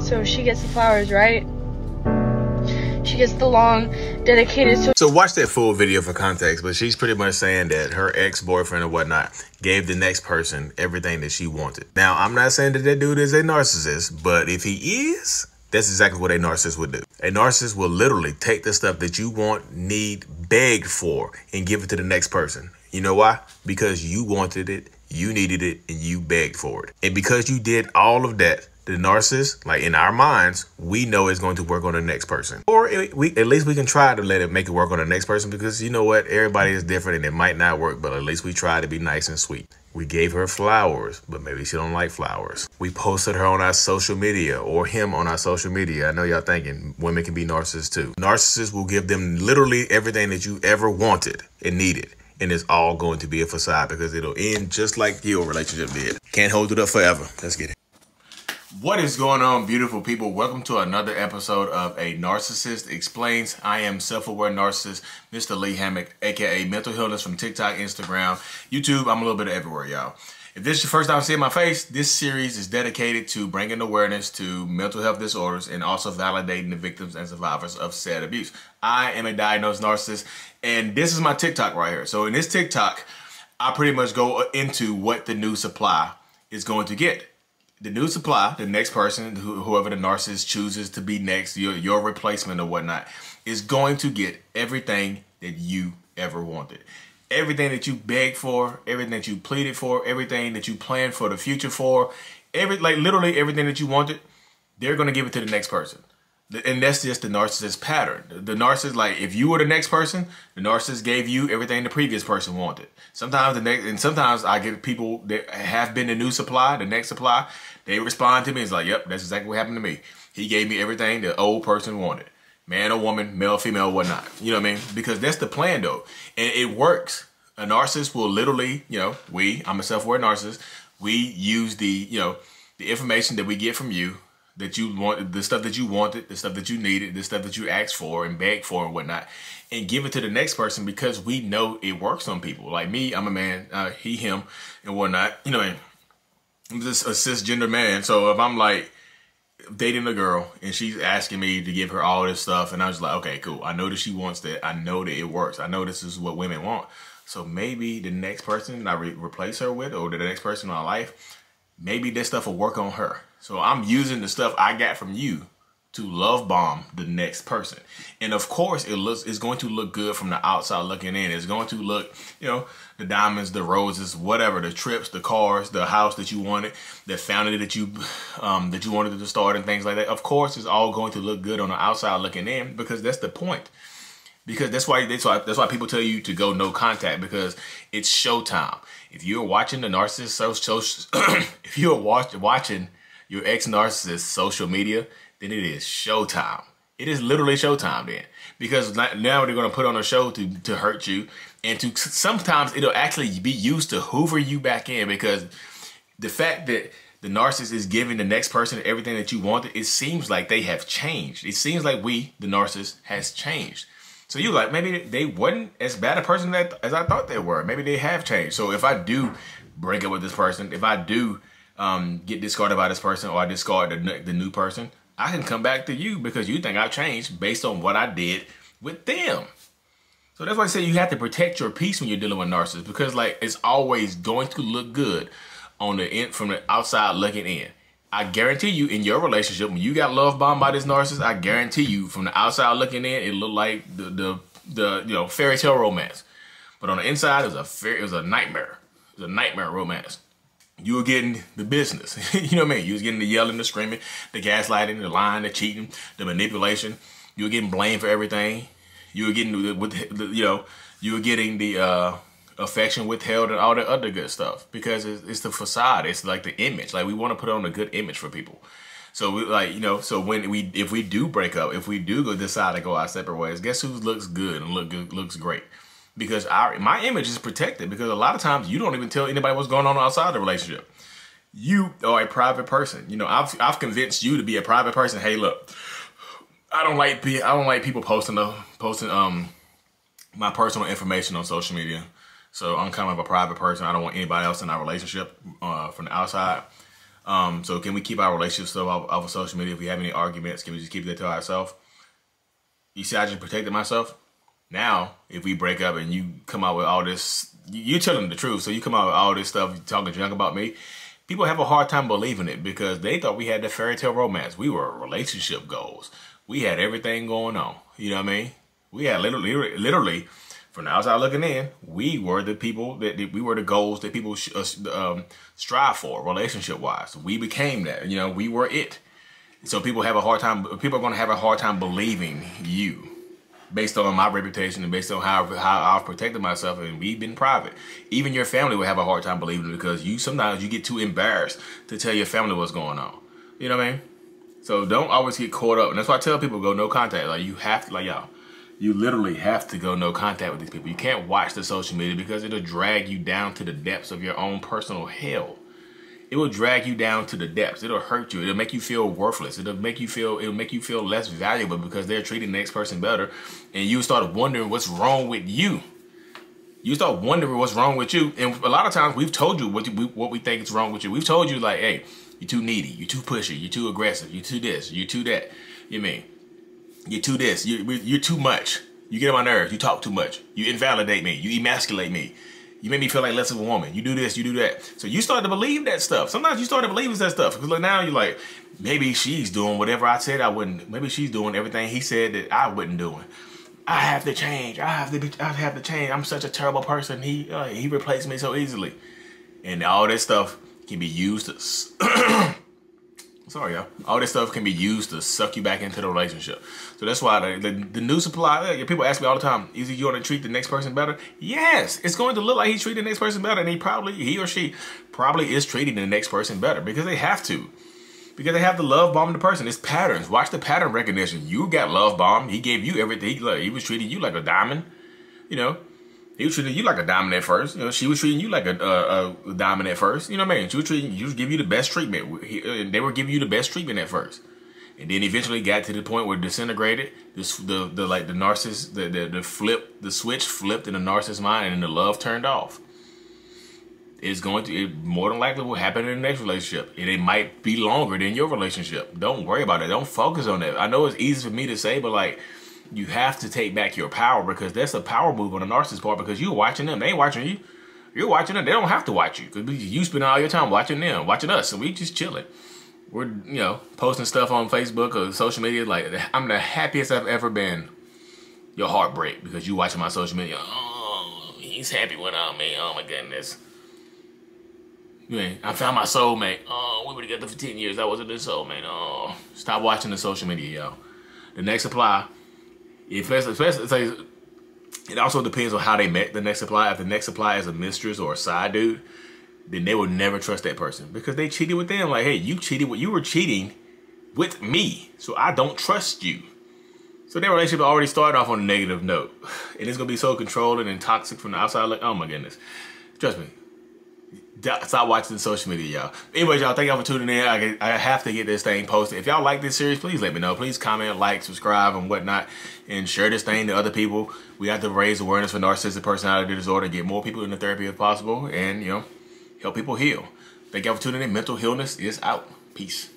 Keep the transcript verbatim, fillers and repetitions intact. So she gets the flowers, right? She gets the long dedicated to. So watch that full video for context, but she's pretty much saying that her ex-boyfriend or whatnot gave the next person everything that she wanted. Now, I'm not saying that that dude is a narcissist, but if he is, that's exactly what a narcissist would do. A narcissist will literally take the stuff that you want, need, beg for, and give it to the next person. You know why? Because you wanted it, you needed it, and you begged for it. And because you did all of that, the narcissist, like in our minds, we know it's going to work on the next person. Or we, at least we can try to let it make it work on the next person, because you know what? Everybody is different and it might not work, but at least we try to be nice and sweet. We gave her flowers, but maybe she don't like flowers. We posted her on our social media or him on our social media. I know y'all thinking women can be narcissists too. Narcissists will give them literally everything that you ever wanted and needed. And it's all going to be a facade, because it'll end just like your relationship did. Can't hold it up forever. Let's get it. What is going on, beautiful people? Welcome to another episode of A Narcissist Explains. I am self-aware narcissist, Mister Lee Hammock, aka Mental Healness, from TikTok, Instagram, YouTube. I'm a little bit of everywhere, y'all. If this is your first time seeing my face, this series is dedicated to bringing awareness to mental health disorders and also validating the victims and survivors of said abuse. I am a diagnosed narcissist, and this is my TikTok right here. So in this TikTok, I pretty much go into what the new supply is going to get. The new supply, the next person, whoever the narcissist chooses to be next, your, your replacement or whatnot, is going to get everything that you ever wanted. Everything that you begged for, everything that you pleaded for, everything that you planned for the future for, every like literally everything that you wanted, they're going to give it to the next person. And that's just the narcissist pattern. The narcissist, like if you were the next person, the narcissist gave you everything the previous person wanted. Sometimes the next, and sometimes I get people that have been the new supply, the next supply, they respond to me. It's like, yep, that's exactly what happened to me. He gave me everything the old person wanted. Man or woman, male, female, whatnot. You know what I mean? Because that's the plan though. And it works. A narcissist will literally, you know, we, I'm a self-aware narcissist. We use the, you know, the information that we get from you, that you wanted, the stuff that you wanted, the stuff that you needed, the stuff that you asked for and begged for and whatnot, and give it to the next person, because we know it works on people. Like me, I'm a man, uh, he, him, and whatnot. You know, I'm just a cisgender man. So if I'm like dating a girl and she's asking me to give her all this stuff, and I was like, okay, cool. I know that she wants that. I know that it works. I know this is what women want. So maybe the next person I re replace her with, or the next person in my life, maybe this stuff will work on her. So I'm using the stuff I got from you to love bomb the next person. And of course, it looks, it's going to look good from the outside looking in. It's going to look, you know, the diamonds, the roses, whatever, the trips, the cars, the house that you wanted, the family that you um, that you wanted to start and things like that. Of course, it's all going to look good on the outside looking in, because that's the point. Because that's why, that's why that's why people tell you to go no contact, because it's showtime. If you're watching the narcissist social, if you're watch, watching your ex-narcissist social media, then it is showtime. It is literally showtime then, because now they're going to put on a show to, to hurt you, and to sometimes it'll actually be used to hoover you back in, because the fact that the narcissist is giving the next person everything that you wanted, it seems like they have changed. It seems like we, the narcissist, has changed. So you like, maybe they wasn't as bad a person that, as I thought they were. Maybe they have changed. So if I do break up with this person, if I do um, get discarded by this person, or I discard the, the new person, I can come back to you, because you think I changed based on what I did with them. So that's why I say you have to protect your peace when you're dealing with narcissists, because like it's always going to look good on the end, from the outside looking in. I guarantee you, in your relationship, when you got love bombed by this narcissist, I guarantee you, from the outside looking in, it looked like the the the you know, fairy tale romance, but on the inside, it was a fair, it was a nightmare, it was a nightmare romance. You were getting the business, you know what I mean. You was getting the yelling, the screaming, the gaslighting, the lying, the cheating, the manipulation. You were getting blamed for everything. You were getting the, with the, you know, you were getting the uh, affection withheld and all that other good stuff, because it's, it's the facade. It's like the image. Like we want to put on a good image for people. So we like, you know, so when we, if we do break up, if we do go decide to go our separate ways, guess who looks good and look good, looks great? Because our, my image is protected, because a lot of times you don't even tell anybody what's going on outside the relationship. You are a private person. You know, I've, I've convinced you to be a private person. Hey, look, I don't like, be, I don't like people posting, the, posting um, my personal information on social media. So I'm kind of a private person. I don't want anybody else in our relationship uh, from the outside. Um, so can we keep our relationships stuff off, off of social media? If we have any arguments, can we just keep that to ourselves? You see, I just protected myself. Now, if we break up and you come out with all this, you, you're telling them the truth. So you come out with all this stuff, talking junk about me. People have a hard time believing it because they thought we had the fairy tale romance. We were relationship goals. We had everything going on. You know what I mean? We had literally, literally, from the outside looking in, we were the people that, that we were the goals that people sh um, strive for, relationship wise. We became that. You know, we were it. So people have a hard time. People are going to have a hard time believing you, based on my reputation and based on how, how I've protected myself and we've been private. Even your family will have a hard time believing it because you sometimes you get too embarrassed to tell your family what's going on. You know what I mean? So don't always get caught up. And that's why I tell people go no contact. Like you have to, like y'all, you literally have to go no contact with these people. You can't watch the social media because it'll drag you down to the depths of your own personal hell. It will drag you down to the depths. It'll hurt you. It'll make you feel worthless. It'll make you feel, it'll make you feel less valuable because they're treating the next person better. And you start wondering what's wrong with you. You start wondering what's wrong with you. And a lot of times we've told you what, you, what we think is wrong with you. We've told you like, hey, you're too needy. You're too pushy. You're too aggressive. You're too this. You're too that. You mean, you're too this. You're, you're too much. You get on my nerves. You talk too much. You invalidate me. You emasculate me. You make me feel like less of a woman. You do this, you do that. So you start to believe that stuff. Sometimes you start to believe that stuff. Because like now you're like, maybe she's doing whatever I said I wouldn't. Maybe she's doing everything he said that I wouldn't do. I have to change. I have to be, I have to change. I'm such a terrible person. He uh, he replaced me so easily. And all this stuff can be used to... Sorry, y'all. All this stuff can be used to suck you back into the relationship. So that's why the, the, the new supply, people ask me all the time, is you going to treat the next person better? Yes, it's going to look like he's treating the next person better. And he probably, he or she probably is treating the next person better because they have to. Because they have to love bomb the person. It's patterns. Watch the pattern recognition. You got love bombed. He gave you everything. He, he was treating you like a diamond, you know. He was treating you like a diamond at first. You know, she was treating you like a, a, a diamond at first. You know what I mean? She was treating you, was giving you the best treatment. He, they were giving you the best treatment at first, and then eventually got to the point where it disintegrated. This, the the like the narcissist, the, the the flip, the switch flipped in the narcissist's mind, and the love turned off. It's going to it more than likely will happen in the next relationship, and it might be longer than your relationship. Don't worry about it. Don't focus on that. I know it's easy for me to say, but like. You have to take back your power because that's a power move on the narcissist part because you're watching them. They ain't watching you. You're watching them. They don't have to watch you because you spend all your time watching them, watching us. So we just chilling. We're, you know, posting stuff on Facebook or social media. Like, I'm the happiest I've ever been. Your heart break because you watching my social media. Oh, he's happy without me. Oh, my goodness. You ain't, I found my soulmate. Oh, we were together for ten years. That wasn't the soulmate. Oh, stop watching the social media, y'all. The next supply. If it also depends on how they met the next supply. If the next supply is a mistress or a side dude, then they will never trust that person because they cheated with them. Like, hey, you cheated with, you were cheating with me, so I don't trust you. So their relationship already started off on a negative note, and it's gonna be so controlling and toxic from the outside. Like, oh my goodness, trust me. Stop watching the social media, y'all. Anyways, y'all, thank y'all for tuning in. I, I have to get this thing posted. If y'all like this series, please let me know. Please comment, like, subscribe, and whatnot, and share this thing to other people. We have to raise awareness for narcissistic personality disorder and get more people into therapy if possible and, you know, help people heal. Thank y'all for tuning in. Mental Healness is out. Peace.